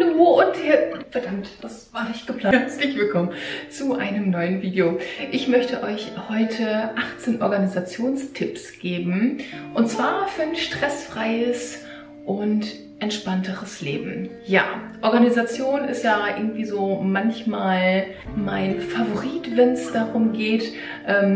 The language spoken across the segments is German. Hallo und verdammt, das war nicht geplant. Herzlich willkommen zu einem neuen Video. Ich möchte euch heute 18 Organisationstipps geben, und zwar für ein stressfreies und entspannteres Leben. Ja, Organisation ist ja irgendwie so manchmal mein Favorit, wenn es darum geht,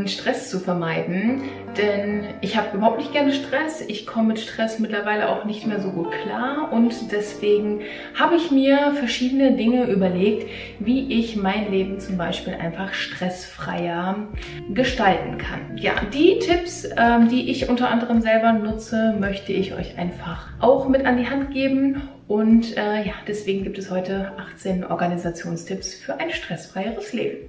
Stress zu vermeiden. Denn ich habe überhaupt nicht gerne Stress. Ich komme mit Stress mittlerweile auch nicht mehr so gut klar. Und deswegen habe ich mir verschiedene Dinge überlegt, wie ich mein Leben zum Beispiel einfach stressfreier gestalten kann. Ja, die Tipps, die ich unter anderem selber nutze, möchte ich euch einfach auch mit an die Hand geben. Und ja, deswegen gibt es heute 18 Organisationstipps für ein stressfreieres Leben.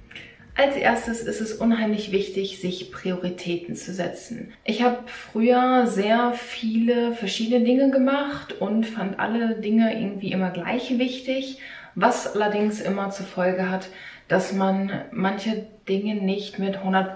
Als erstes ist es unheimlich wichtig, sich Prioritäten zu setzen. Ich habe früher sehr viele verschiedene Dinge gemacht und fand alle Dinge irgendwie immer gleich wichtig, was allerdings immer zur Folge hat, dass man manche Dinge nicht mit 100%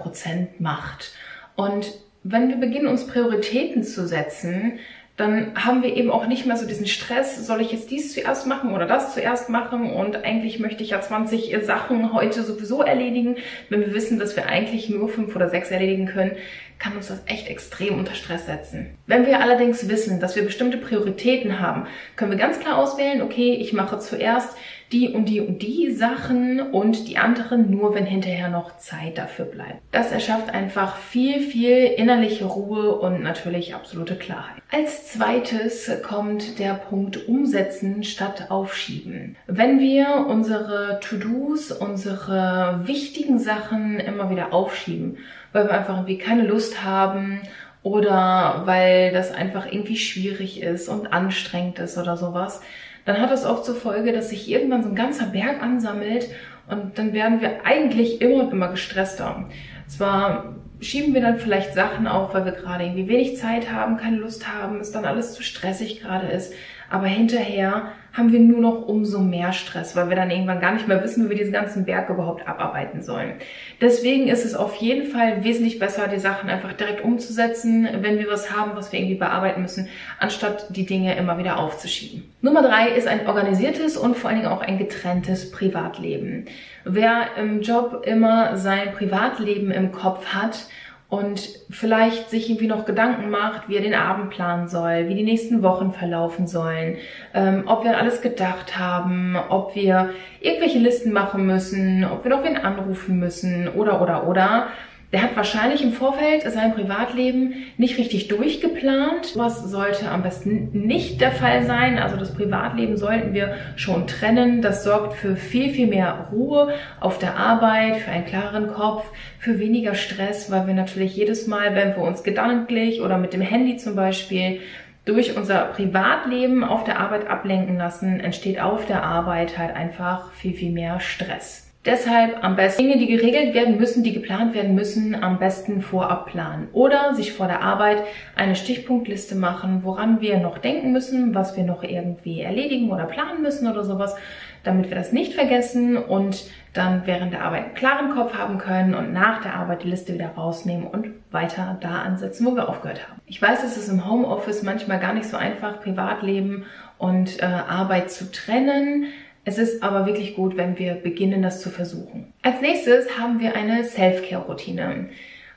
macht. Und wenn wir beginnen, uns Prioritäten zu setzen, dann haben wir eben auch nicht mehr so diesen Stress, soll ich jetzt dies zuerst machen oder das zuerst machen, und eigentlich möchte ich ja 20 Sachen heute sowieso erledigen. Wenn wir wissen, dass wir eigentlich nur 5 oder 6 erledigen können, kann uns das echt extrem unter Stress setzen. Wenn wir allerdings wissen, dass wir bestimmte Prioritäten haben, können wir ganz klar auswählen, okay, ich mache zuerst die und die und die Sachen und die anderen nur, wenn hinterher noch Zeit dafür bleibt. Das erschafft einfach viel, viel innerliche Ruhe und natürlich absolute Klarheit. Als zweites kommt der Punkt Umsetzen statt Aufschieben. Wenn wir unsere To-Dos, unsere wichtigen Sachen immer wieder aufschieben, weil wir einfach irgendwie keine Lust haben oder weil das einfach irgendwie schwierig ist und anstrengend ist oder sowas, dann hat das oft zur Folge, dass sich irgendwann so ein ganzer Berg ansammelt, und dann werden wir eigentlich immer und immer gestresster. Zwar schieben wir dann vielleicht Sachen auf, weil wir gerade irgendwie wenig Zeit haben, keine Lust haben, es dann alles zu stressig gerade ist, aber hinterher haben wir nur noch umso mehr Stress, weil wir dann irgendwann gar nicht mehr wissen, wie wir diesen ganzen Berg überhaupt abarbeiten sollen. Deswegen ist es auf jeden Fall wesentlich besser, die Sachen einfach direkt umzusetzen, wenn wir was haben, was wir irgendwie bearbeiten müssen, anstatt die Dinge immer wieder aufzuschieben. Nummer 3 ist ein organisiertes und vor allen Dingen auch ein getrenntes Privatleben. Wer im Job immer sein Privatleben im Kopf hat und vielleicht sich irgendwie noch Gedanken macht, wie er den Abend planen soll, wie die nächsten Wochen verlaufen sollen, ob wir an alles gedacht haben, ob wir irgendwelche Listen machen müssen, ob wir noch wen anrufen müssen oder. Der hat wahrscheinlich im Vorfeld sein Privatleben nicht richtig durchgeplant. Was sollte am besten nicht der Fall sein. Also das Privatleben sollten wir schon trennen. Das sorgt für viel, viel mehr Ruhe auf der Arbeit, für einen klaren Kopf, für weniger Stress, weil wir natürlich jedes Mal, wenn wir uns gedanklich oder mit dem Handy zum Beispiel durch unser Privatleben auf der Arbeit ablenken lassen, entsteht auf der Arbeit halt einfach viel, viel mehr Stress. Deshalb am besten Dinge, die geregelt werden müssen, die geplant werden müssen, am besten vorab planen. Oder sich vor der Arbeit eine Stichpunktliste machen, woran wir noch denken müssen, was wir noch irgendwie erledigen oder planen müssen oder sowas, damit wir das nicht vergessen und dann während der Arbeit einen klaren Kopf haben können und nach der Arbeit die Liste wieder rausnehmen und weiter da ansetzen, wo wir aufgehört haben. Ich weiß, es ist im Homeoffice manchmal gar nicht so einfach, Privatleben und Arbeit zu trennen. Es ist aber wirklich gut, wenn wir beginnen, das zu versuchen. Als nächstes haben wir eine Self-Care-Routine.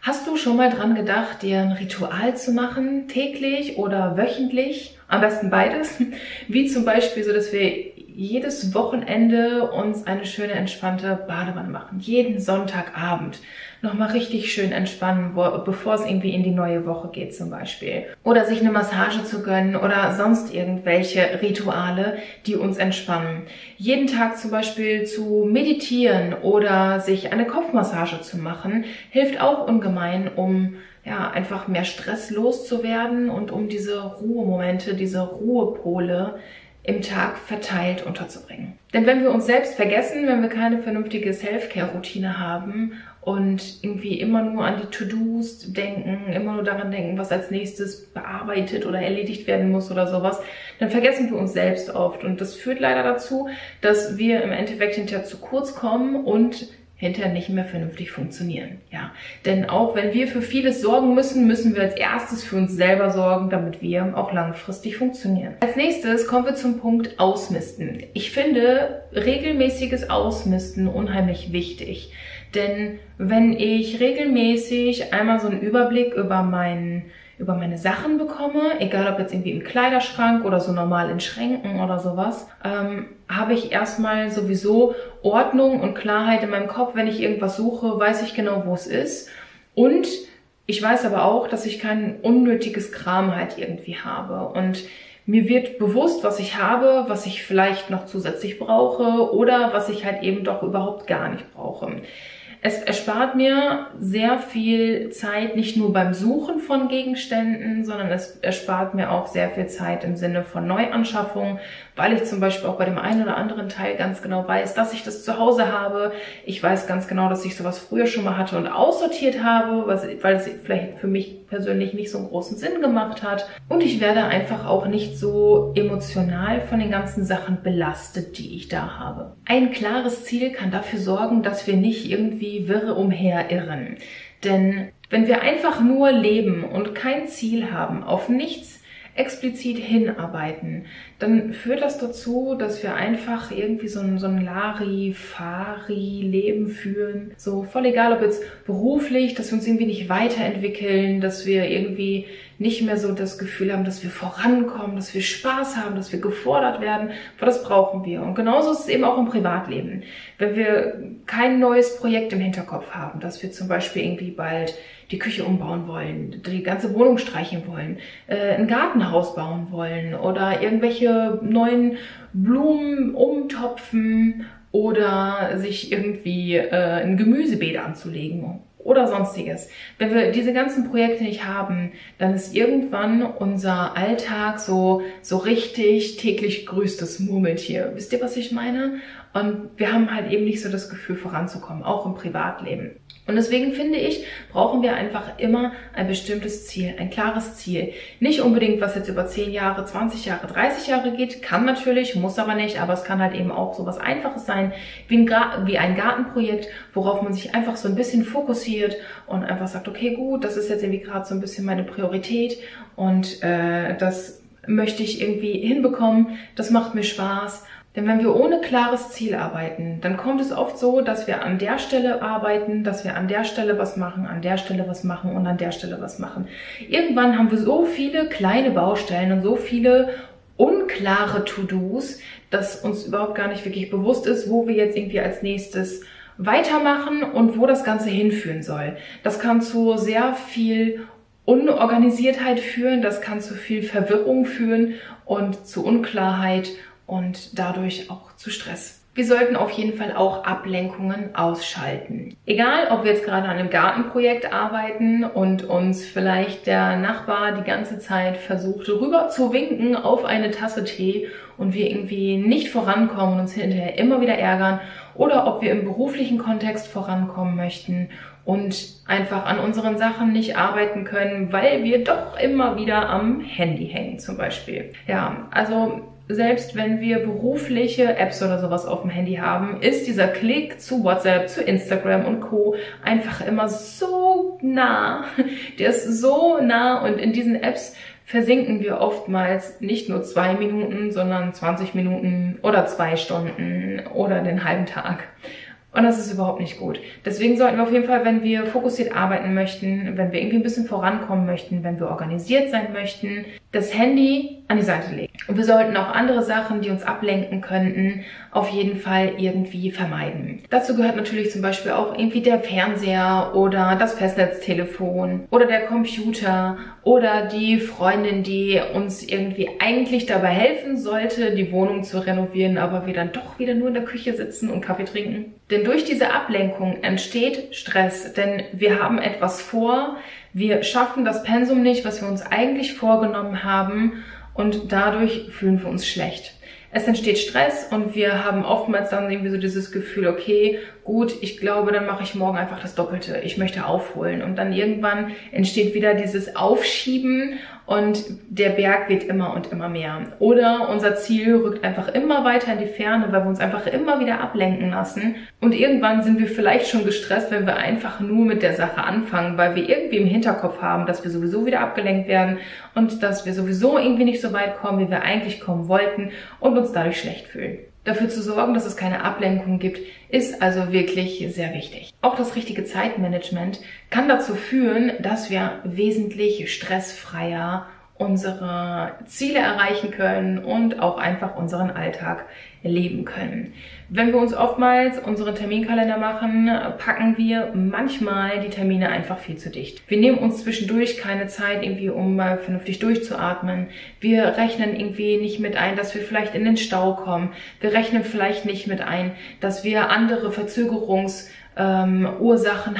Hast du schon mal dran gedacht, dir ein Ritual zu machen, täglich oder wöchentlich? Am besten beides. Wie zum Beispiel so, dass wir jedes Wochenende uns eine schöne, entspannte Badewanne machen. Jeden Sonntagabend nochmal richtig schön entspannen, bevor es irgendwie in die neue Woche geht zum Beispiel. Oder sich eine Massage zu gönnen oder sonst irgendwelche Rituale, die uns entspannen. Jeden Tag zum Beispiel zu meditieren oder sich eine Kopfmassage zu machen, hilft auch ungemein, um ja, einfach mehr Stress loszuwerden und um diese Ruhemomente, diese Ruhepole im Tag verteilt unterzubringen. Denn wenn wir uns selbst vergessen, wenn wir keine vernünftige Self-Care-Routine haben und irgendwie immer nur an die To-Dos denken, immer nur daran denken, was als nächstes bearbeitet oder erledigt werden muss oder sowas, dann vergessen wir uns selbst oft. Und das führt leider dazu, dass wir im Endeffekt hinterher zu kurz kommen und hinterher nicht mehr vernünftig funktionieren. Ja, denn auch wenn wir für vieles sorgen müssen, müssen wir als erstes für uns selber sorgen, damit wir auch langfristig funktionieren. Als nächstes kommen wir zum Punkt Ausmisten. Ich finde regelmäßiges Ausmisten unheimlich wichtig, denn wenn ich regelmäßig einmal so einen Überblick über meine Sachen bekomme, egal ob jetzt irgendwie im Kleiderschrank oder so normal in Schränken oder sowas, habe ich erstmal sowieso Ordnung und Klarheit in meinem Kopf. Wenn ich irgendwas suche, weiß ich genau, wo es ist. Und ich weiß aber auch, dass ich kein unnötiges Kram halt irgendwie habe. Und mir wird bewusst, was ich habe, was ich vielleicht noch zusätzlich brauche oder was ich halt eben doch überhaupt gar nicht brauche. Es erspart mir sehr viel Zeit, nicht nur beim Suchen von Gegenständen, sondern es erspart mir auch sehr viel Zeit im Sinne von Neuanschaffung, weil ich zum Beispiel auch bei dem einen oder anderen Teil ganz genau weiß, dass ich das zu Hause habe. Ich weiß ganz genau, dass ich sowas früher schon mal hatte und aussortiert habe, weil es vielleicht für mich persönlich nicht so einen großen Sinn gemacht hat. Und ich werde einfach auch nicht so emotional von den ganzen Sachen belastet, die ich da habe. Ein klares Ziel kann dafür sorgen, dass wir nicht irgendwie wirre umherirren. Denn wenn wir einfach nur leben und kein Ziel haben, auf nichts explizit hinarbeiten, dann führt das dazu, dass wir einfach irgendwie so ein Larifari-Leben führen. So voll egal, ob jetzt beruflich, dass wir uns irgendwie nicht weiterentwickeln, dass wir irgendwie nicht mehr so das Gefühl haben, dass wir vorankommen, dass wir Spaß haben, dass wir gefordert werden, weil das brauchen wir. Und genauso ist es eben auch im Privatleben. Wenn wir kein neues Projekt im Hinterkopf haben, dass wir zum Beispiel irgendwie bald die Küche umbauen wollen, die ganze Wohnung streichen wollen, ein Gartenhaus bauen wollen oder irgendwelche neuen Blumen umtopfen oder sich irgendwie ein Gemüsebeet anzulegen oder sonstiges. Wenn wir diese ganzen Projekte nicht haben, dann ist irgendwann unser Alltag so richtig täglich grüßt das Murmeltier. Wisst ihr, was ich meine? Und wir haben halt eben nicht so das Gefühl, voranzukommen, auch im Privatleben. Und deswegen finde ich, brauchen wir einfach immer ein bestimmtes Ziel, ein klares Ziel. Nicht unbedingt, was jetzt über 10 Jahre, 20 Jahre, 30 Jahre geht, kann natürlich, muss aber nicht, aber es kann halt eben auch so was Einfaches sein, wie ein Gartenprojekt, worauf man sich einfach so ein bisschen fokussiert und einfach sagt, okay, gut, das ist jetzt irgendwie gerade so ein bisschen meine Priorität und das möchte ich irgendwie hinbekommen, das macht mir Spaß. Denn wenn wir ohne klares Ziel arbeiten, dann kommt es oft so, dass wir an der Stelle arbeiten, dass wir an der Stelle was machen, an der Stelle was machen und an der Stelle was machen. Irgendwann haben wir so viele kleine Baustellen und so viele unklare To-Dos, dass uns überhaupt gar nicht wirklich bewusst ist, wo wir jetzt irgendwie als nächstes weitermachen und wo das Ganze hinführen soll. Das kann zu sehr viel Unorganisiertheit führen, das kann zu viel Verwirrung führen und zu Unklarheit und dadurch auch zu Stress. Wir sollten auf jeden Fall auch Ablenkungen ausschalten. Egal, ob wir jetzt gerade an einem Gartenprojekt arbeiten und uns vielleicht der Nachbar die ganze Zeit versucht, rüber zu winken auf eine Tasse Tee und wir irgendwie nicht vorankommen und uns hinterher immer wieder ärgern, oder ob wir im beruflichen Kontext vorankommen möchten und einfach an unseren Sachen nicht arbeiten können, weil wir doch immer wieder am Handy hängen zum Beispiel. Ja, also selbst wenn wir berufliche Apps oder sowas auf dem Handy haben, ist dieser Klick zu WhatsApp, zu Instagram und Co. einfach immer so nah. Der ist so nah und in diesen Apps versinken wir oftmals nicht nur 2 Minuten, sondern 20 Minuten oder 2 Stunden oder den halben Tag. Und das ist überhaupt nicht gut. Deswegen sollten wir auf jeden Fall, wenn wir fokussiert arbeiten möchten, wenn wir irgendwie ein bisschen vorankommen möchten, wenn wir organisiert sein möchten, das Handy an die Seite legen. Und wir sollten auch andere Sachen, die uns ablenken könnten, auf jeden Fall irgendwie vermeiden. Dazu gehört natürlich zum Beispiel auch irgendwie der Fernseher oder das Festnetztelefon oder der Computer oder die Freundin, die uns irgendwie eigentlich dabei helfen sollte, die Wohnung zu renovieren, aber wir dann doch wieder nur in der Küche sitzen und Kaffee trinken. Denn durch diese Ablenkung entsteht Stress, denn wir haben etwas vor, wir schaffen das Pensum nicht, was wir uns eigentlich vorgenommen haben und dadurch fühlen wir uns schlecht. Es entsteht Stress und wir haben oftmals dann irgendwie so dieses Gefühl, okay, gut, ich glaube, dann mache ich morgen einfach das Doppelte. Ich möchte aufholen. Und dann irgendwann entsteht wieder dieses Aufschieben und der Berg wird immer und immer mehr. Oder unser Ziel rückt einfach immer weiter in die Ferne, weil wir uns einfach immer wieder ablenken lassen. Und irgendwann sind wir vielleicht schon gestresst, wenn wir einfach nur mit der Sache anfangen, weil wir irgendwie im Hinterkopf haben, dass wir sowieso wieder abgelenkt werden und dass wir sowieso irgendwie nicht so weit kommen, wie wir eigentlich kommen wollten und uns dadurch schlecht fühlen. Dafür zu sorgen, dass es keine Ablenkung gibt, ist also wirklich sehr wichtig. Auch das richtige Zeitmanagement kann dazu führen, dass wir wesentlich stressfreier unsere Ziele erreichen können und auch einfach unseren Alltag leben können. Wenn wir uns oftmals unseren Terminkalender machen, packen wir manchmal die Termine einfach viel zu dicht. Wir nehmen uns zwischendurch keine Zeit, irgendwie um mal vernünftig durchzuatmen. Wir rechnen irgendwie nicht mit ein, dass wir vielleicht in den Stau kommen. Wir rechnen vielleicht nicht mit ein, dass wir andere Verzögerungsursachen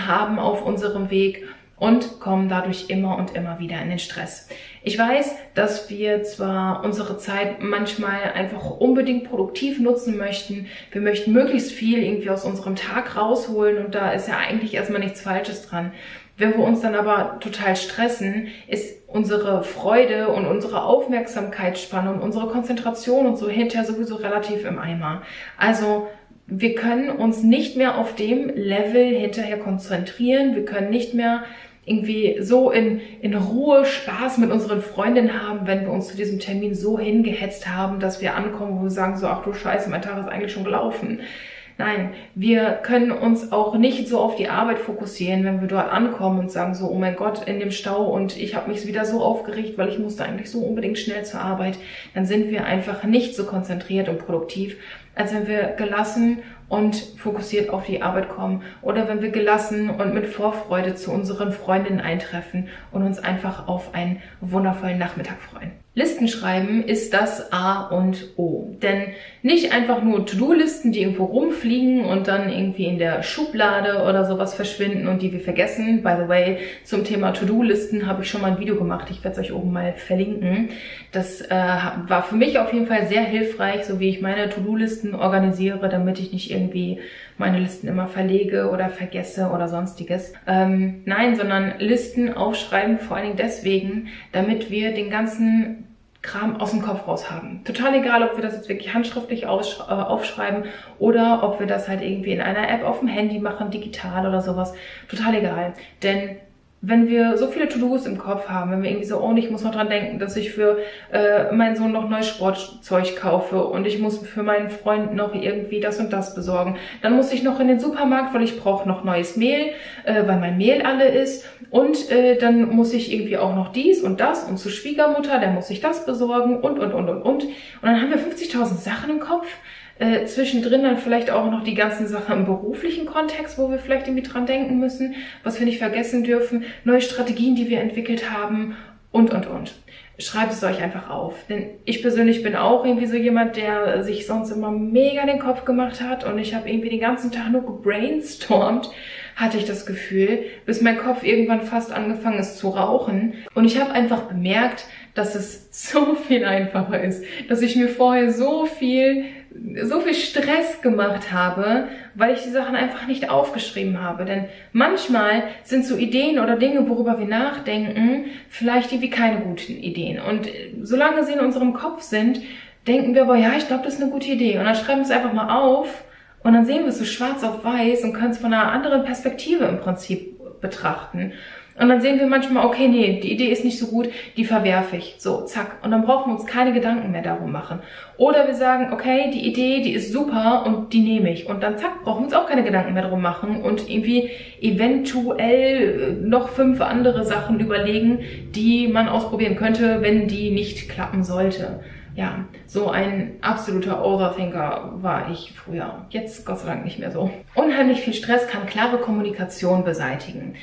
haben auf unserem Weg und kommen dadurch immer und immer wieder in den Stress. Ich weiß, dass wir zwar unsere Zeit manchmal einfach unbedingt produktiv nutzen möchten. Wir möchten möglichst viel irgendwie aus unserem Tag rausholen und da ist ja eigentlich erstmal nichts Falsches dran. Wenn wir uns dann aber total stressen, ist unsere Freude und unsere Aufmerksamkeitsspanne und unsere Konzentration und so hinterher sowieso relativ im Eimer. Also wir können uns nicht mehr auf dem Level hinterher konzentrieren. Wir können nicht mehr irgendwie so in Ruhe Spaß mit unseren Freundinnen haben, wenn wir uns zu diesem Termin so hingehetzt haben, dass wir ankommen, wo wir sagen so, ach du Scheiße, mein Tag ist eigentlich schon gelaufen. Nein, wir können uns auch nicht so auf die Arbeit fokussieren, wenn wir dort ankommen und sagen so, oh mein Gott, in dem Stau und ich habe mich wieder so aufgeregt, weil ich musste eigentlich so unbedingt schnell zur Arbeit. Dann sind wir einfach nicht so konzentriert und produktiv, als wenn wir gelassen und fokussiert auf die Arbeit kommen oder wenn wir gelassen und mit Vorfreude zu unseren Freundinnen eintreffen und uns einfach auf einen wundervollen Nachmittag freuen. Listen schreiben ist das A und O, denn nicht einfach nur To-Do-Listen, die irgendwo rumfliegen und dann irgendwie in der Schublade oder sowas verschwinden und die wir vergessen. By the way, zum Thema To-Do-Listen habe ich schon mal ein Video gemacht, ich werde es euch oben mal verlinken. Das war für mich auf jeden Fall sehr hilfreich, so wie ich meine To-Do-Listen organisiere, damit ich nicht irgendwie meine Listen immer verlege oder vergesse oder sonstiges. Nein, sondern Listen aufschreiben, vor allen Dingen deswegen, damit wir den ganzen Kram aus dem Kopf raus haben. Total egal, ob wir das jetzt wirklich handschriftlich aufschreiben oder ob wir das halt irgendwie in einer App auf dem Handy machen, digital oder sowas. Total egal, denn wenn wir so viele To-Dos im Kopf haben, wenn wir irgendwie so, oh, ich muss noch dran denken, dass ich für meinen Sohn noch neues Sportzeug kaufe und ich muss für meinen Freund noch irgendwie das und das besorgen. Dann muss ich noch in den Supermarkt, weil ich brauche noch neues Mehl, weil mein Mehl alle ist. Und dann muss ich irgendwie auch noch dies und das und zur Schwiegermutter, dann muss ich das besorgen und. Und dann haben wir 50.000 Sachen im Kopf. Zwischendrin dann vielleicht auch noch die ganzen Sachen im beruflichen Kontext, wo wir vielleicht irgendwie dran denken müssen, was wir nicht vergessen dürfen, neue Strategien, die wir entwickelt haben und. Schreibt es euch einfach auf, denn ich persönlich bin auch irgendwie so jemand, der sich sonst immer mega den Kopf gemacht hat und ich habe irgendwie den ganzen Tag nur gebrainstormt, hatte ich das Gefühl, bis mein Kopf irgendwann fast angefangen ist zu rauchen und ich habe einfach bemerkt, dass es so viel einfacher ist, dass ich mir vorher so viel Stress gemacht habe, weil ich die Sachen einfach nicht aufgeschrieben habe. Denn manchmal sind so Ideen oder Dinge, worüber wir nachdenken, vielleicht irgendwie keine guten Ideen. Und solange sie in unserem Kopf sind, denken wir aber, ja, ich glaube, das ist eine gute Idee. Und dann schreiben wir es einfach mal auf und dann sehen wir es so schwarz auf weiß und können es von einer anderen Perspektive im Prinzip betrachten. Und dann sehen wir manchmal, okay, nee, die Idee ist nicht so gut, die verwerfe ich. So, zack. Und dann brauchen wir uns keine Gedanken mehr darum machen. Oder wir sagen, okay, die Idee, die ist super und die nehme ich. Und dann, zack, brauchen wir uns auch keine Gedanken mehr darum machen und irgendwie eventuell noch 5 andere Sachen überlegen, die man ausprobieren könnte, wenn die nicht klappen sollte. Ja, so ein absoluter Overthinker war ich früher. Jetzt Gott sei Dank nicht mehr so. Unheimlich viel Stress kann klare Kommunikation beseitigen.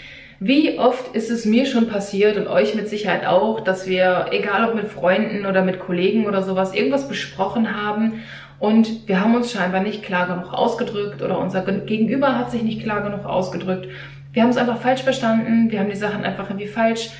Wie oft ist es mir schon passiert und euch mit Sicherheit auch, dass wir, egal ob mit Freunden oder mit Kollegen oder sowas, irgendwas besprochen haben und wir haben uns scheinbar nicht klar genug ausgedrückt oder unser Gegenüber hat sich nicht klar genug ausgedrückt. Wir haben es einfach falsch verstanden, wir haben die Sachen einfach irgendwie falsch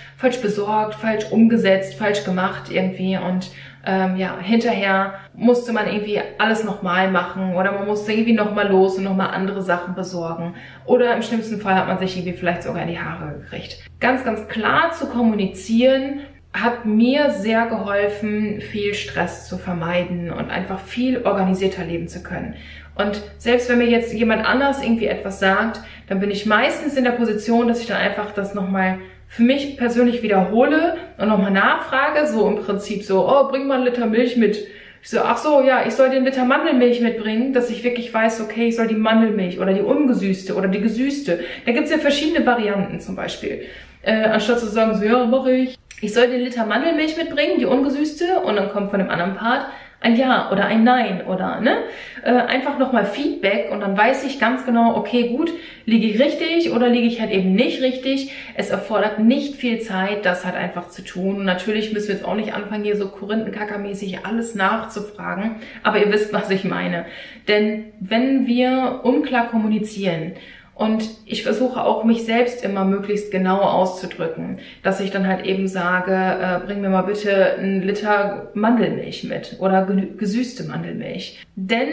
besorgt, falsch umgesetzt, falsch gemacht irgendwie und ja, hinterher musste man irgendwie alles nochmal machen oder man musste irgendwie nochmal los und nochmal andere Sachen besorgen. Oder im schlimmsten Fall hat man sich irgendwie vielleicht sogar in die Haare gekriegt. Ganz klar zu kommunizieren, hat mir sehr geholfen, viel Stress zu vermeiden und einfach viel organisierter leben zu können. Und selbst wenn mir jetzt jemand anders irgendwie etwas sagt, dann bin ich meistens in der Position, dass ich dann einfach das nochmal für mich persönlich wiederhole und nochmal nachfrage, so im Prinzip so, oh, bring mal einen Liter Milch mit. Ich so, ach so, ja, ich soll den Liter Mandelmilch mitbringen, dass ich wirklich weiß, okay, ich soll die Mandelmilch oder die ungesüßte oder die gesüßte. Da gibt es ja verschiedene Varianten zum Beispiel. Anstatt zu sagen, so, ja, mache ich. Ich soll den Liter Mandelmilch mitbringen, die ungesüßte, und dann kommt von dem anderen Part ein Ja oder ein Nein oder, ne? Einfach nochmal Feedback, und dann weiß ich ganz genau, okay, gut, liege ich richtig oder liege ich halt eben nicht richtig. Es erfordert nicht viel Zeit, das halt einfach zu tun. Natürlich müssen wir jetzt auch nicht anfangen, hier so Korinthenkackermäßig alles nachzufragen, aber ihr wisst, was ich meine. Denn wenn wir unklar kommunizieren, und ich versuche auch, mich selbst immer möglichst genau auszudrücken, dass ich dann halt eben sage, bring mir mal bitte einen Liter Mandelmilch mit oder gesüßte Mandelmilch. Denn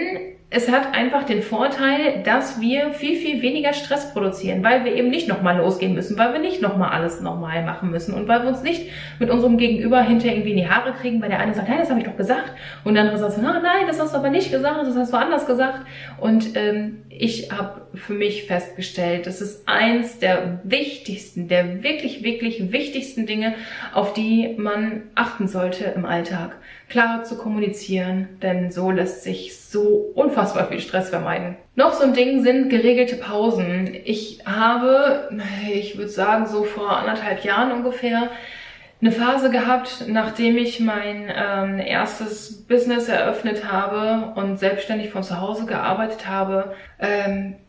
es hat einfach den Vorteil, dass wir viel, viel weniger Stress produzieren, weil wir eben nicht nochmal losgehen müssen, weil wir nicht nochmal alles normal machen müssen und weil wir uns nicht mit unserem Gegenüber hinterher irgendwie in die Haare kriegen, weil der eine sagt, nein, das habe ich doch gesagt, und der andere sagt, nein, das hast du aber nicht gesagt, das hast du anders gesagt. Und ich habe für mich festgestellt, das ist eins der wichtigsten, der wirklich, wirklich wichtigsten Dinge, auf die man achten sollte im Alltag. Klar zu kommunizieren, denn so lässt sich so unfassbar viel Stress vermeiden. Noch so ein Ding sind geregelte Pausen. Ich habe, ich würde sagen, so vor 1,5 Jahren ungefähr eine Phase gehabt, nachdem ich mein erstes Business eröffnet habe und selbstständig von zu Hause gearbeitet habe.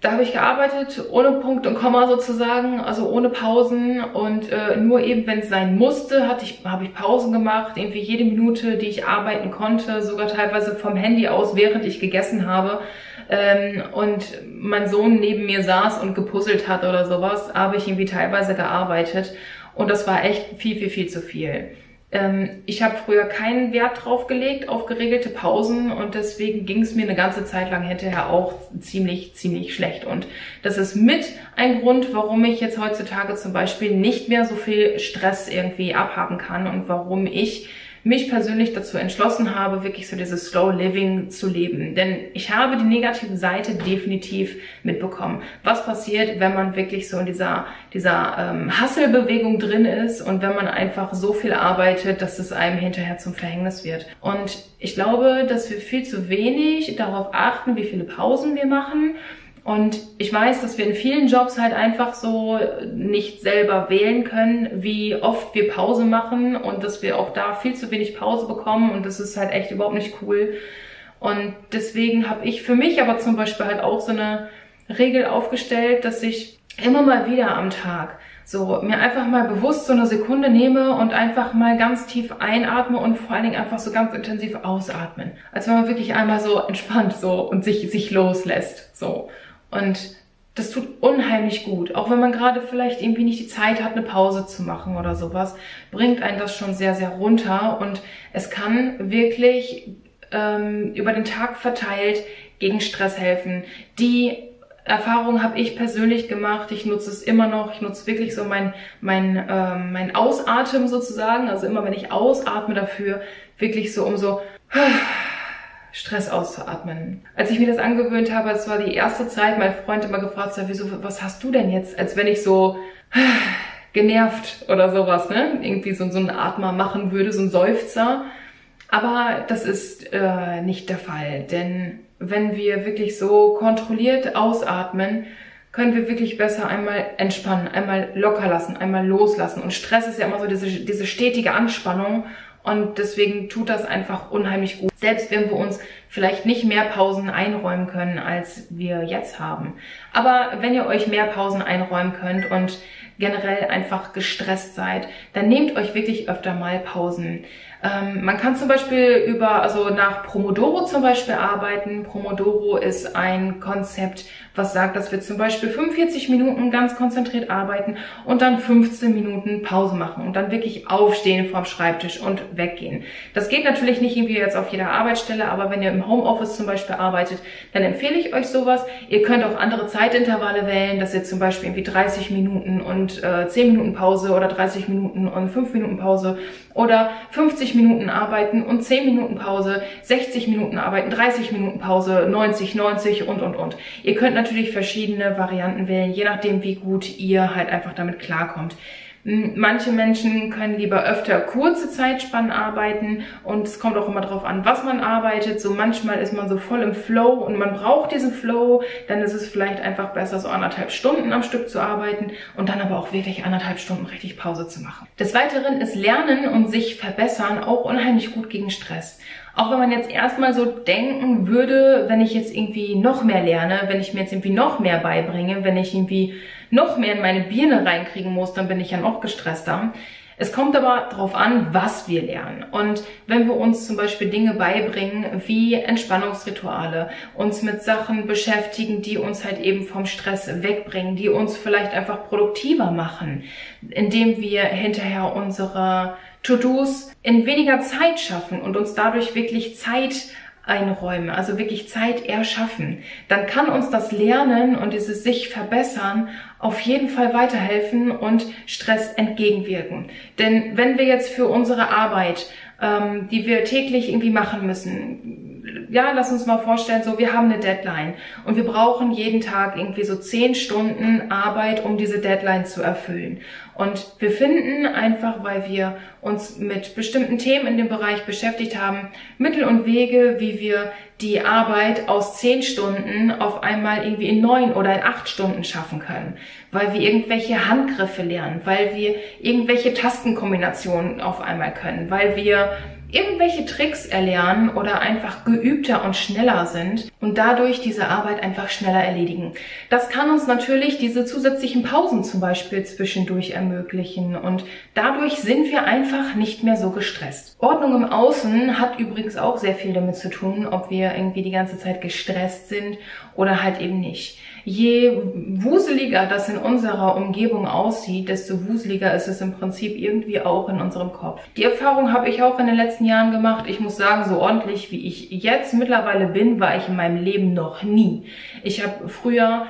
Da habe ich gearbeitet, ohne Punkt und Komma sozusagen, also ohne Pausen, und nur eben, wenn es sein musste, habe ich Pausen gemacht, irgendwie jede Minute, die ich arbeiten konnte, sogar teilweise vom Handy aus, während ich gegessen habe und mein Sohn neben mir saß und gepuzzelt hat oder sowas, habe ich irgendwie teilweise gearbeitet. Und das war echt viel, viel, viel zu viel. Ich habe früher keinen Wert drauf gelegt auf geregelte Pausen, und deswegen ging es mir eine ganze Zeit lang hinterher auch ziemlich, ziemlich schlecht. Und das ist mit ein Grund, warum ich jetzt heutzutage zum Beispiel nicht mehr so viel Stress irgendwie abhaben kann und warum ich mich persönlich dazu entschlossen habe, wirklich so dieses Slow Living zu leben. Denn ich habe die negative Seite definitiv mitbekommen. Was passiert, wenn man wirklich so in dieser Hustle-Bewegung drin ist und wenn man einfach so viel arbeitet, dass es einem hinterher zum Verhängnis wird. Und ich glaube, dass wir viel zu wenig darauf achten, wie viele Pausen wir machen. Und ich weiß, dass wir in vielen Jobs halt einfach so nicht selber wählen können, wie oft wir Pause machen, und dass wir auch da viel zu wenig Pause bekommen, und das ist halt echt überhaupt nicht cool. Und deswegen habe ich für mich aber zum Beispiel halt auch so eine Regel aufgestellt, dass ich immer mal wieder am Tag so mir einfach mal bewusst so eine Sekunde nehme und einfach mal ganz tief einatme und vor allen Dingen einfach so ganz intensiv ausatmen. Als wenn man wirklich einmal so entspannt so und sich loslässt so. Und das tut unheimlich gut. Auch wenn man gerade vielleicht irgendwie nicht die Zeit hat, eine Pause zu machen oder sowas, bringt einen das schon sehr, sehr runter. Und es kann wirklich über den Tag verteilt gegen Stress helfen. Die Erfahrung habe ich persönlich gemacht. Ich nutze es immer noch. Ich nutze wirklich so mein Ausatmen sozusagen. Also immer, wenn ich ausatme dafür, wirklich so um so Stress auszuatmen. Als ich mir das angewöhnt habe, das war die erste Zeit, mein Freund immer gefragt hat, wieso, was hast du denn jetzt? Als wenn ich so genervt oder sowas, ne? Irgendwie so einen Atmer machen würde, so einen Seufzer. Aber das ist nicht der Fall, denn wenn wir wirklich so kontrolliert ausatmen, können wir wirklich besser einmal entspannen, einmal locker lassen, einmal loslassen. Und Stress ist ja immer so diese stetige Anspannung. Und deswegen tut das einfach unheimlich gut. Selbst wenn wir uns vielleicht nicht mehr Pausen einräumen können, als wir jetzt haben. Aber wenn ihr euch mehr Pausen einräumen könnt und generell einfach gestresst seid, dann nehmt euch wirklich öfter mal Pausen. Man kann zum Beispiel nach Pomodoro zum Beispiel arbeiten. Pomodoro ist ein Konzept, was sagt, dass wir zum Beispiel 45 Minuten ganz konzentriert arbeiten und dann 15 Minuten Pause machen und dann wirklich aufstehen vom Schreibtisch und weggehen. Das geht natürlich nicht irgendwie jetzt auf jeder Arbeitsstelle, aber wenn ihr im Homeoffice zum Beispiel arbeitet, dann empfehle ich euch sowas. Ihr könnt auch andere Zeitintervalle wählen, dass ihr zum Beispiel irgendwie 30 Minuten und 10 Minuten Pause oder 30 Minuten und 5 Minuten Pause oder 50 Minuten arbeiten und 10 Minuten Pause, 60 Minuten arbeiten, 30 Minuten Pause, 90 und. Ihr könnt natürlich verschiedene Varianten wählen, je nachdem wie gut ihr halt einfach damit klarkommt. Manche Menschen können lieber öfter kurze Zeitspannen arbeiten und es kommt auch immer drauf an, was man arbeitet. So manchmal ist man so voll im Flow und man braucht diesen Flow, dann ist es vielleicht einfach besser, so 1,5 Stunden am Stück zu arbeiten und dann aber auch wirklich 1,5 Stunden richtig Pause zu machen. Des Weiteren ist Lernen und sich verbessern auch unheimlich gut gegen Stress. Auch wenn man jetzt erstmal so denken würde, wenn ich jetzt irgendwie noch mehr lerne, wenn ich mir jetzt irgendwie noch mehr beibringe, wenn ich irgendwie noch mehr in meine Birne reinkriegen muss, dann bin ich ja noch gestresster. Es kommt aber darauf an, was wir lernen. Und wenn wir uns zum Beispiel Dinge beibringen wie Entspannungsrituale, uns mit Sachen beschäftigen, die uns halt eben vom Stress wegbringen, die uns vielleicht einfach produktiver machen, indem wir hinterher unsere To-Dos in weniger Zeit schaffen und uns dadurch wirklich Zeit einräumen, also wirklich Zeit erschaffen, dann kann uns das Lernen und dieses sich verbessern auf jeden Fall weiterhelfen und Stress entgegenwirken. Denn wenn wir jetzt für unsere Arbeit, die wir täglich irgendwie machen müssen, ja, lass uns mal vorstellen, so wir haben eine Deadline und wir brauchen jeden Tag irgendwie so 10 Stunden Arbeit, um diese Deadline zu erfüllen. Und wir finden einfach, weil wir uns mit bestimmten Themen in dem Bereich beschäftigt haben, Mittel und Wege, wie wir die Arbeit aus 10 Stunden auf einmal irgendwie in 9 oder in 8 Stunden schaffen können, weil wir irgendwelche Handgriffe lernen, weil wir irgendwelche Tastenkombinationen auf einmal können, weil wir irgendwelche Tricks erlernen oder einfach geübter und schneller sind und dadurch diese Arbeit einfach schneller erledigen. Das kann uns natürlich diese zusätzlichen Pausen zum Beispiel zwischendurch ermöglichen und dadurch sind wir einfach nicht mehr so gestresst. Ordnung im Außen hat übrigens auch sehr viel damit zu tun, ob wir irgendwie die ganze Zeit gestresst sind oder halt eben nicht. Je wuseliger das in unserer Umgebung aussieht, desto wuseliger ist es im Prinzip irgendwie auch in unserem Kopf. Die Erfahrung habe ich auch in den letzten Jahren gemacht. Ich muss sagen, so ordentlich wie ich jetzt mittlerweile bin, war ich in meinem Leben noch nie. Ich habe früher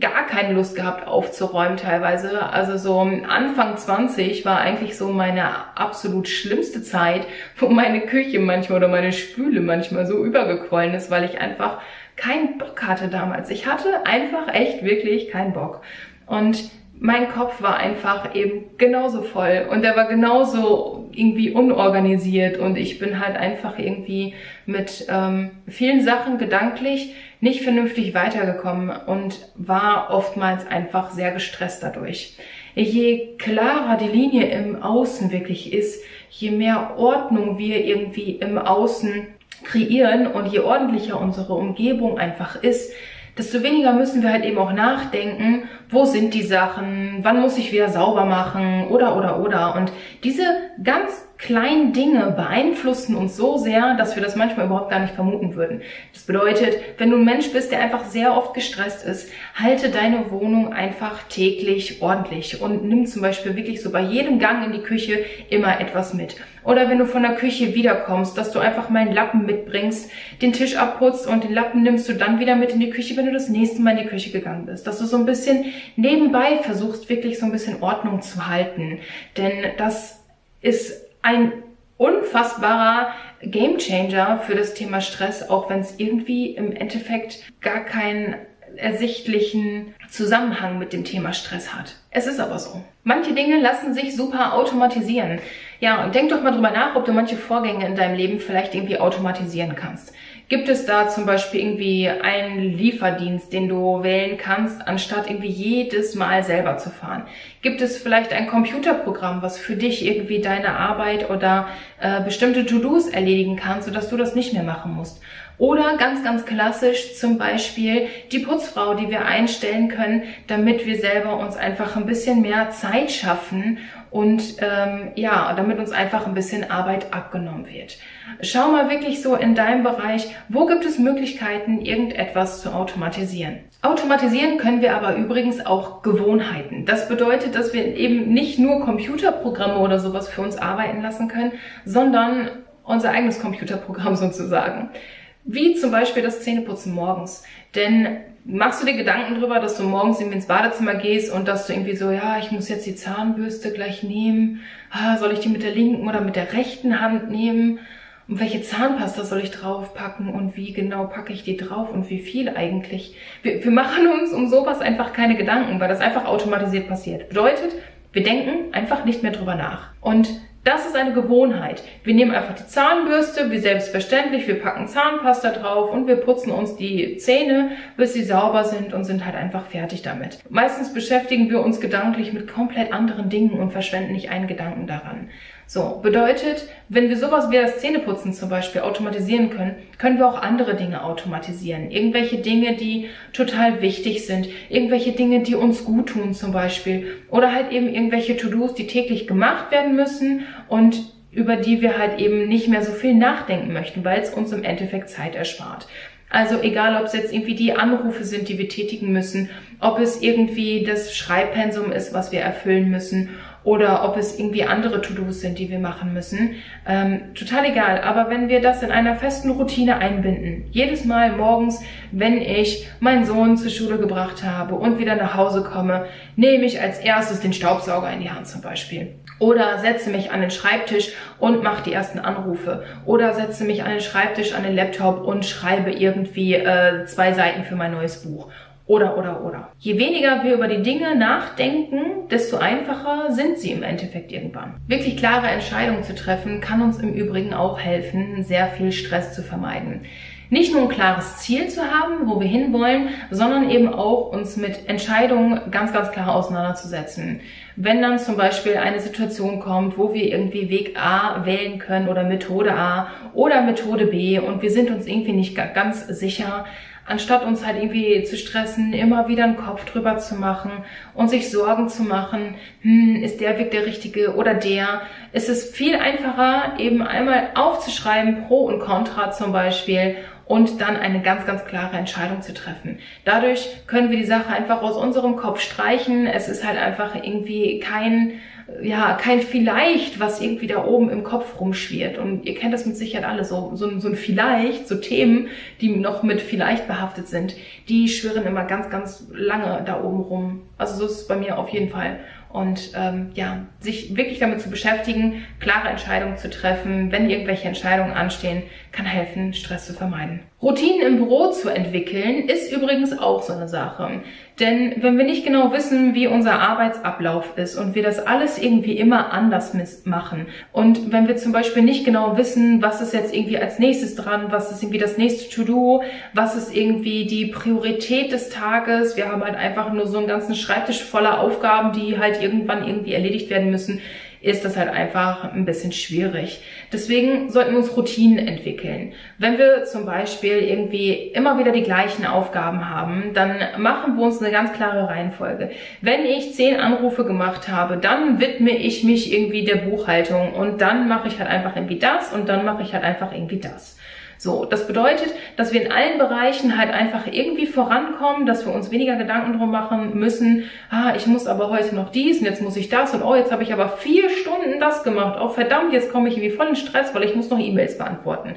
gar keine Lust gehabt aufzuräumen teilweise. Also so Anfang 20 war eigentlich so meine absolut schlimmste Zeit, wo meine Küche manchmal oder meine Spüle manchmal so übergequollen ist, weil ich einfach keinen Bock hatte damals. Ich hatte einfach echt wirklich keinen Bock. Und mein Kopf war einfach eben genauso voll und der war genauso irgendwie unorganisiert und ich bin halt einfach irgendwie mit vielen Sachen gedanklich nicht vernünftig weitergekommen und war oftmals einfach sehr gestresst dadurch. Je klarer die Linie im Außen wirklich ist, je mehr Ordnung wir irgendwie im Außen kreieren und je ordentlicher unsere Umgebung einfach ist, desto weniger müssen wir halt eben auch nachdenken, wo sind die Sachen, wann muss ich wieder sauber machen oder. Und diese ganz kleinen Dinge beeinflussen uns so sehr, dass wir das manchmal überhaupt gar nicht vermuten würden. Das bedeutet, wenn du ein Mensch bist, der einfach sehr oft gestresst ist, halte deine Wohnung einfach täglich ordentlich und nimm zum Beispiel wirklich so bei jedem Gang in die Küche immer etwas mit. Oder wenn du von der Küche wiederkommst, dass du einfach mal einen Lappen mitbringst, den Tisch abputzt und den Lappen nimmst du dann wieder mit in die Küche, wenn du das nächste Mal in die Küche gegangen bist. Dass du so ein bisschen nebenbei versuchst, wirklich so ein bisschen Ordnung zu halten. Denn das ist ein unfassbarer Gamechanger für das Thema Stress, auch wenn es irgendwie im Endeffekt gar keinen ersichtlichen Zusammenhang mit dem Thema Stress hat. Es ist aber so. Manche Dinge lassen sich super automatisieren. Ja, und denk doch mal drüber nach, ob du manche Vorgänge in deinem Leben vielleicht irgendwie automatisieren kannst. Gibt es da zum Beispiel irgendwie einen Lieferdienst, den du wählen kannst, anstatt irgendwie jedes Mal selber zu fahren? Gibt es vielleicht ein Computerprogramm, was für dich irgendwie deine Arbeit oder bestimmte To-Dos erledigen kann, sodass du das nicht mehr machen musst? Oder ganz, ganz klassisch zum Beispiel die Putzfrau, die wir einstellen können, damit wir selber uns einfach ein bisschen mehr Zeit schaffen und ja, damit uns einfach ein bisschen Arbeit abgenommen wird. Schau mal wirklich so in deinem Bereich, wo gibt es Möglichkeiten, irgendetwas zu automatisieren. Automatisieren können wir aber übrigens auch Gewohnheiten. Das bedeutet, dass wir eben nicht nur Computerprogramme oder sowas für uns arbeiten lassen können, sondern unser eigenes Computerprogramm sozusagen. Wie zum Beispiel das Zähneputzen morgens. Denn machst du dir Gedanken darüber, dass du morgens irgendwie ins Badezimmer gehst und dass du irgendwie so, ja, ich muss jetzt die Zahnbürste gleich nehmen. Ah, soll ich die mit der linken oder mit der rechten Hand nehmen? Und welche Zahnpasta soll ich draufpacken und wie genau packe ich die drauf und wie viel eigentlich? Wir machen uns um sowas einfach keine Gedanken, weil das einfach automatisiert passiert. Bedeutet, wir denken einfach nicht mehr drüber nach. Und das ist eine Gewohnheit. Wir nehmen einfach die Zahnbürste, wie selbstverständlich, wir packen Zahnpasta drauf und wir putzen uns die Zähne, bis sie sauber sind und sind halt einfach fertig damit. Meistens beschäftigen wir uns gedanklich mit komplett anderen Dingen und verschwenden nicht einen Gedanken daran. So, bedeutet, wenn wir sowas wie das Zähneputzen zum Beispiel automatisieren können, können wir auch andere Dinge automatisieren. Irgendwelche Dinge, die total wichtig sind, irgendwelche Dinge, die uns gut tun zum Beispiel oder halt eben irgendwelche To-Dos, die täglich gemacht werden müssen und über die wir halt eben nicht mehr so viel nachdenken möchten, weil es uns im Endeffekt Zeit erspart. Also egal, ob es jetzt irgendwie die Anrufe sind, die wir tätigen müssen, ob es irgendwie das Schreibpensum ist, was wir erfüllen müssen oder ob es irgendwie andere To-Dos sind, die wir machen müssen. Total egal, aber wenn wir das in einer festen Routine einbinden, jedes Mal morgens, wenn ich meinen Sohn zur Schule gebracht habe und wieder nach Hause komme, nehme ich als erstes den Staubsauger in die Hand zum Beispiel. Oder setze mich an den Schreibtisch und mache die ersten Anrufe. Oder setze mich an den Schreibtisch, an den Laptop und schreibe irgendwie 2 Seiten für mein neues Buch. Oder. Je weniger wir über die Dinge nachdenken, desto einfacher sind sie im Endeffekt irgendwann. Wirklich klare Entscheidungen zu treffen, kann uns im Übrigen auch helfen, sehr viel Stress zu vermeiden. Nicht nur ein klares Ziel zu haben, wo wir hinwollen, sondern eben auch uns mit Entscheidungen ganz, ganz klar auseinanderzusetzen. Wenn dann zum Beispiel eine Situation kommt, wo wir irgendwie Weg A wählen können oder Methode A oder Methode B und wir sind uns irgendwie nicht ganz sicher, anstatt uns halt irgendwie zu stressen, immer wieder einen Kopf drüber zu machen und sich Sorgen zu machen, ist der Weg der richtige oder der, ist es viel einfacher, eben einmal aufzuschreiben, Pro und Contra zum Beispiel, und dann eine ganz, ganz klare Entscheidung zu treffen. Dadurch können wir die Sache einfach aus unserem Kopf streichen. Es ist halt einfach irgendwie kein Vielleicht, was irgendwie da oben im Kopf rumschwirrt. Und ihr kennt das mit Sicherheit alle, so ein Vielleicht, so Themen, die noch mit Vielleicht behaftet sind, die schwirren immer ganz, ganz lange da oben rum. Also so ist es bei mir auf jeden Fall. Und ja, sich wirklich damit zu beschäftigen, klare Entscheidungen zu treffen, wenn irgendwelche Entscheidungen anstehen, kann helfen, Stress zu vermeiden. Routinen im Büro zu entwickeln, ist übrigens auch so eine Sache. Denn wenn wir nicht genau wissen, wie unser Arbeitsablauf ist und wir das alles irgendwie immer anders machen und wenn wir zum Beispiel nicht genau wissen, was ist jetzt irgendwie als nächstes dran, was ist irgendwie das nächste To-Do, was ist irgendwie die Priorität des Tages, wir haben halt einfach nur so einen ganzen Schreibtisch voller Aufgaben, die halt irgendwann irgendwie erledigt werden müssen, ist das halt einfach ein bisschen schwierig. Deswegen sollten wir uns Routinen entwickeln. Wenn wir zum Beispiel irgendwie immer wieder die gleichen Aufgaben haben, dann machen wir uns eine ganz klare Reihenfolge. Wenn ich 10 Anrufe gemacht habe, dann widme ich mich irgendwie der Buchhaltung und dann mache ich halt einfach irgendwie das und dann mache ich halt einfach irgendwie das. So, das bedeutet, dass wir in allen Bereichen halt einfach irgendwie vorankommen, dass wir uns weniger Gedanken drum machen müssen, ich muss aber heute noch dies und jetzt muss ich das und oh, jetzt habe ich aber 4 Stunden das gemacht, oh verdammt, jetzt komme ich irgendwie voll in Stress, weil ich muss noch E-Mails beantworten.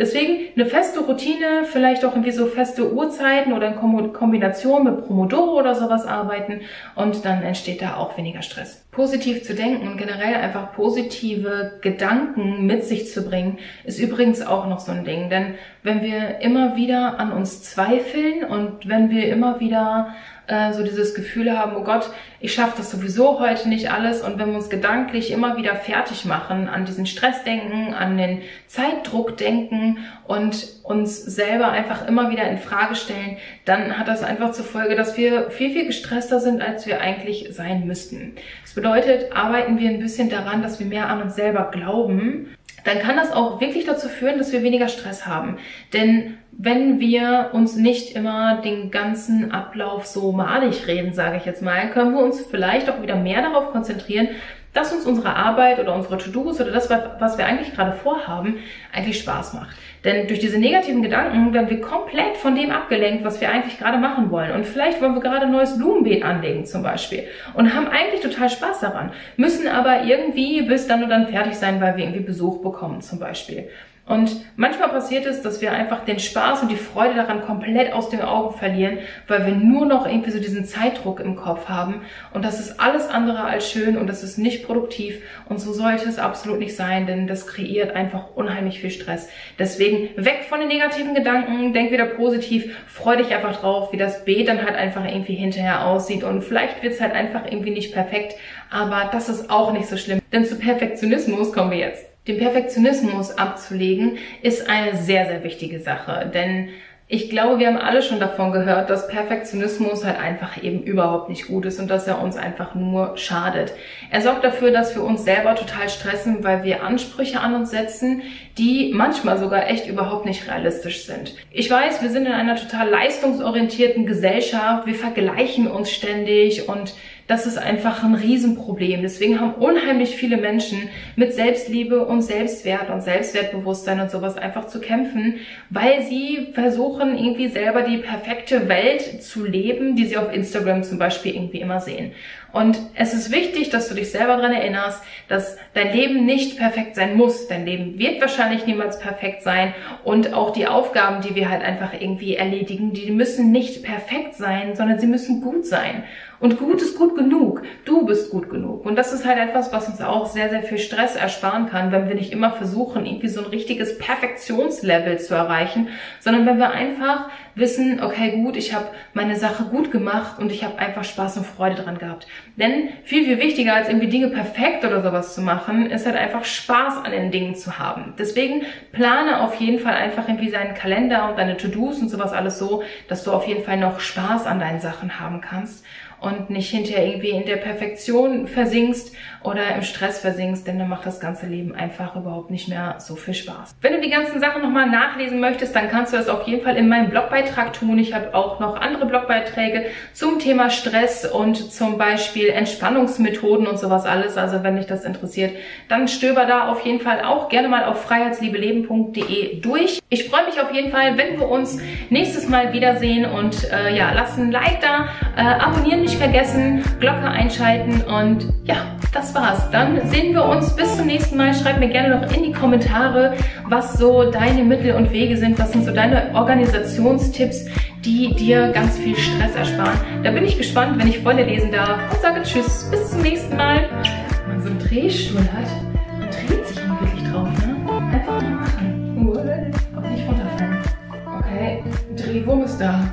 Deswegen eine feste Routine, vielleicht auch irgendwie so feste Uhrzeiten oder in Kombination mit Pomodoro oder sowas arbeiten und dann entsteht da auch weniger Stress. Positiv zu denken und generell einfach positive Gedanken mit sich zu bringen, ist übrigens auch noch so ein Ding. Denn wenn wir immer wieder an uns zweifeln und wenn wir immer wieder so dieses Gefühl haben, oh Gott, ich schaffe das sowieso heute nicht alles und wenn wir uns gedanklich immer wieder fertig machen, an diesen Stress denken, an den Zeitdruck denken und uns selber einfach immer wieder in Frage stellen, dann hat das einfach zur Folge, dass wir viel, viel gestresster sind, als wir eigentlich sein müssten. Das bedeutet, arbeiten wir ein bisschen daran, dass wir mehr an uns selber glauben dann kann das auch wirklich dazu führen, dass wir weniger Stress haben. Denn wenn wir uns nicht immer den ganzen Ablauf so malig reden, sage ich jetzt mal, können wir uns vielleicht auch wieder mehr darauf konzentrieren, dass uns unsere Arbeit oder unsere To-Dos oder das, was wir eigentlich gerade vorhaben, eigentlich Spaß macht. Denn durch diese negativen Gedanken werden wir komplett von dem abgelenkt, was wir eigentlich gerade machen wollen. Und vielleicht wollen wir gerade ein neues Blumenbeet anlegen zum Beispiel und haben eigentlich total Spaß daran, müssen aber irgendwie bis dann und dann fertig sein, weil wir irgendwie Besuch bekommen zum Beispiel. Und manchmal passiert es, dass wir einfach den Spaß und die Freude daran komplett aus den Augen verlieren, weil wir nur noch irgendwie so diesen Zeitdruck im Kopf haben. Und das ist alles andere als schön und das ist nicht produktiv. Und so sollte es absolut nicht sein, denn das kreiert einfach unheimlich viel Stress. Deswegen weg von den negativen Gedanken, denk wieder positiv, freu dich einfach drauf, wie das Beet dann halt einfach irgendwie hinterher aussieht. Und vielleicht wird es halt einfach irgendwie nicht perfekt, aber das ist auch nicht so schlimm. Denn zu Perfektionismus kommen wir jetzt. Den Perfektionismus abzulegen, ist eine sehr, sehr wichtige Sache, denn ich glaube, wir haben alle schon davon gehört, dass Perfektionismus halt einfach eben überhaupt nicht gut ist und dass er uns einfach nur schadet. Er sorgt dafür, dass wir uns selber total stressen, weil wir Ansprüche an uns setzen, die manchmal sogar echt überhaupt nicht realistisch sind. Ich weiß, wir sind in einer total leistungsorientierten Gesellschaft, wir vergleichen uns ständig und das ist einfach ein Riesenproblem. Deswegen haben unheimlich viele Menschen mit Selbstliebe und Selbstwert und Selbstwertbewusstsein und sowas einfach zu kämpfen, weil sie versuchen, irgendwie selber die perfekte Welt zu leben, die sie auf Instagram zum Beispiel irgendwie immer sehen. Und es ist wichtig, dass du dich selber daran erinnerst, dass dein Leben nicht perfekt sein muss. Dein Leben wird wahrscheinlich niemals perfekt sein und auch die Aufgaben, die wir halt einfach irgendwie erledigen, die müssen nicht perfekt sein, sondern sie müssen gut sein. Und gut ist gut genug. Du bist gut genug. Und das ist halt etwas, was uns auch sehr, sehr viel Stress ersparen kann, wenn wir nicht immer versuchen, irgendwie so ein richtiges Perfektionslevel zu erreichen, sondern wenn wir einfach wissen, okay, gut, ich habe meine Sache gut gemacht und ich habe einfach Spaß und Freude dran gehabt. Denn viel, viel wichtiger als irgendwie Dinge perfekt oder sowas zu machen, ist halt einfach Spaß an den Dingen zu haben. Deswegen plane auf jeden Fall einfach irgendwie seinen Kalender und deine To-Dos und sowas alles so, dass du auf jeden Fall noch Spaß an deinen Sachen haben kannst und nicht hinterher irgendwie in der Perfektion versinkst oder im Stress versinkst, denn dann macht das ganze Leben einfach überhaupt nicht mehr so viel Spaß. Wenn du die ganzen Sachen nochmal nachlesen möchtest, dann kannst du das auf jeden Fall in meinem Blogbeitrag tun. Ich habe auch noch andere Blogbeiträge zum Thema Stress und zum Beispiel Entspannungsmethoden und sowas alles. Also wenn dich das interessiert, dann stöber da auf jeden Fall auch gerne mal auf freiheitsliebeleben.de durch. Ich freue mich auf jeden Fall, wenn wir uns nächstes Mal wiedersehen und ja, lass ein Like da, abonnieren nicht vergessen, Glocke einschalten und ja, das war's. Dann sehen wir uns bis zum nächsten Mal. Schreib mir gerne noch in die Kommentare, was so deine Mittel und Wege sind, was sind so deine Organisationstipps, die dir ganz viel Stress ersparen. Da bin ich gespannt, wenn ich vor dir lesen darf und sage tschüss, bis zum nächsten Mal. Wenn man so einen Drehstuhl hat, man dreht sich dann wirklich drauf, ne? Einfach mal machen. Auch nicht runterfallen. Okay, Drehwurm ist da.